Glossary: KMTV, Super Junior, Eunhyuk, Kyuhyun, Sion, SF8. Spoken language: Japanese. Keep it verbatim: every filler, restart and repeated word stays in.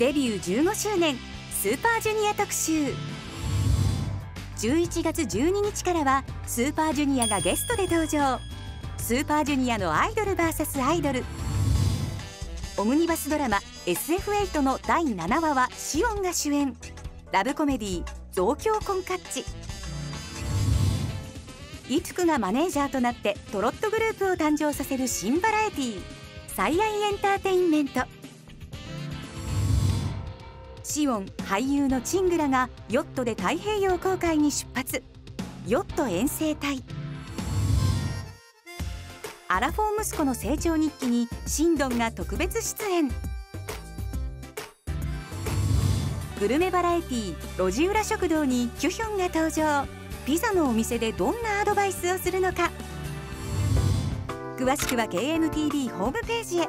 デビューじゅうごしゅうねんスーパージュニア特集。じゅういちがつじゅうににちからはスーパージュニアがゲストで登場。スーパージュニアのアイドル ブイエス アイドル。オムニバスドラマ エスエフエイト のだいななわはシオンが主演。ラブコメディー「増強婚活」。イトゥクがマネージャーとなってトロットグループを誕生させる新バラエティー「最愛エンターテインメント」。シオン俳優のチングラがヨットで太平洋航海に出発。ヨット遠征隊。アラフォー息子の成長日記にシンドンが特別出演。グルメバラエティー路地裏食堂にキュヒョンが登場。ピザのお店でどんなアドバイスをするのか。詳しくは ケーエムティーブイ ホームページへ。